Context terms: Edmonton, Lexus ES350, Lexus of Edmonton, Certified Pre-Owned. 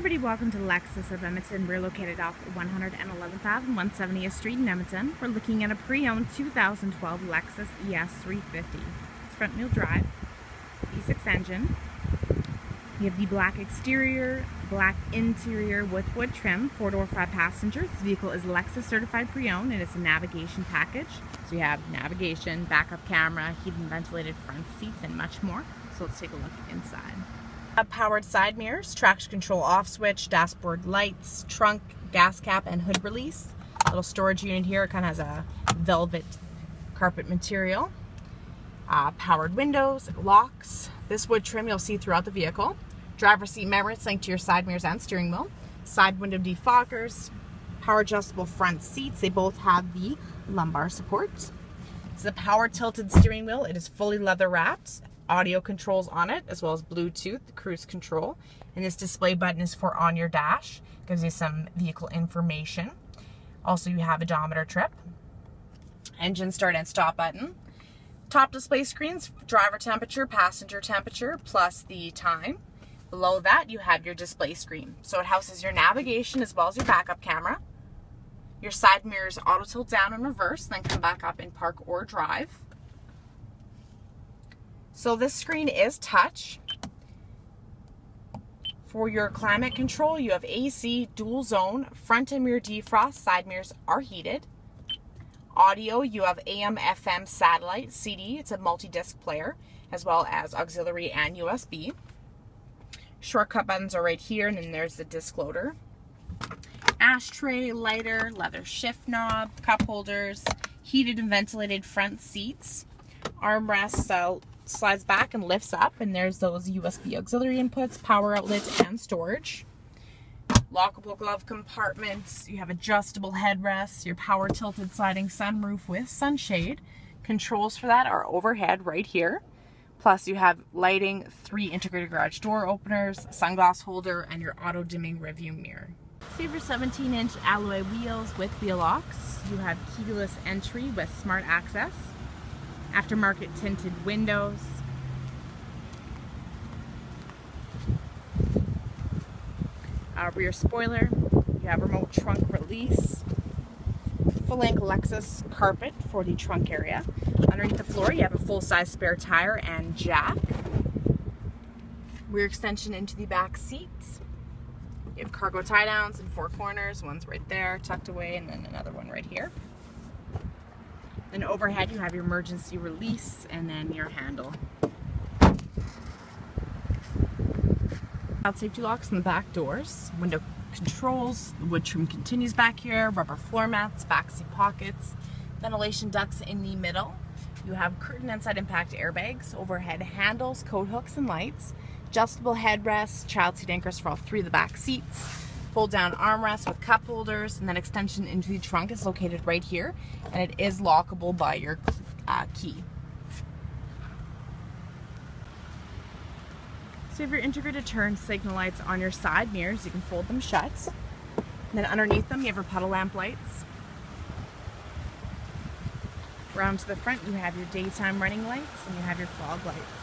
Everybody, welcome to Lexus of Edmonton. We're located off 111th Ave and 170th Street in Edmonton. We're looking at a pre-owned 2012 Lexus ES350. It's front-wheel drive, V6 engine. You have the black exterior, black interior with wood trim, 4-door, 5-passenger. This vehicle is Lexus certified pre-owned and it's a navigation package. So you have navigation, backup camera, heated and ventilated front seats, and much more. So let's take a look inside. Powered side mirrors, traction control off switch, dashboard lights, trunk, gas cap, and hood release. Little storage unit here, kind of has a velvet carpet material. Powered windows, locks. This wood trim you'll see throughout the vehicle. Driver's seat memories linked to your side mirrors and steering wheel. Side window defoggers, power adjustable front seats. They both have the lumbar support. This is a power tilted steering wheel. It is fully leather wrapped. Audio controls on it, as well as Bluetooth, cruise control. And this display button is for on your dash. Gives you some vehicle information. Also, you have odometer trip. Engine start and stop button. Top display screens, driver temperature, passenger temperature, plus the time. Below that, you have your display screen. So it houses your navigation as well as your backup camera. Your side mirrors auto tilt down and reverse, then come back up and park or drive. So this screen is touch. For your climate control, you have AC, dual zone, front and rear defrost, side mirrors are heated. Audio, you have AM, FM, satellite, CD, it's a multi-disc player, as well as auxiliary and USB. Shortcut buttons are right here, and then there's the disc loader. Ashtray, lighter, leather shift knob, cup holders, heated and ventilated front seats. Armrest slides back and lifts up, and there's those USB auxiliary inputs, power outlets, and storage. Lockable glove compartments, you have adjustable headrests, your power tilted sliding sunroof with sunshade. Controls for that are overhead right here. Plus you have lighting, 3 integrated garage door openers, sunglass holder, and your auto dimming rearview mirror. Save your 17-inch alloy wheels with wheel locks. You have keyless entry with smart access. Aftermarket tinted windows. Rear spoiler, you have remote trunk release, full-length Lexus carpet for the trunk area. Underneath the floor you have a full-size spare tire and jack. Rear extension into the back seats. You have cargo tie-downs in 4 corners, one's right there tucked away and then another one right here. Then overhead you have your emergency release and then your handle. Child safety locks on the back doors, window controls, the wood trim continues back here, rubber floor mats, back seat pockets, ventilation ducts in the middle. You have curtain and side impact airbags, overhead handles, coat hooks and lights, adjustable headrests, child seat anchors for all 3 of the back seats, fold down armrests with cup holders, and then extension into the trunk is located right here, and it is lockable by your key. So you have your integrated turn signal lights on your side mirrors. You can fold them shut. And then underneath them you have your puddle lamp lights. Around to the front you have your daytime running lights and you have your fog lights.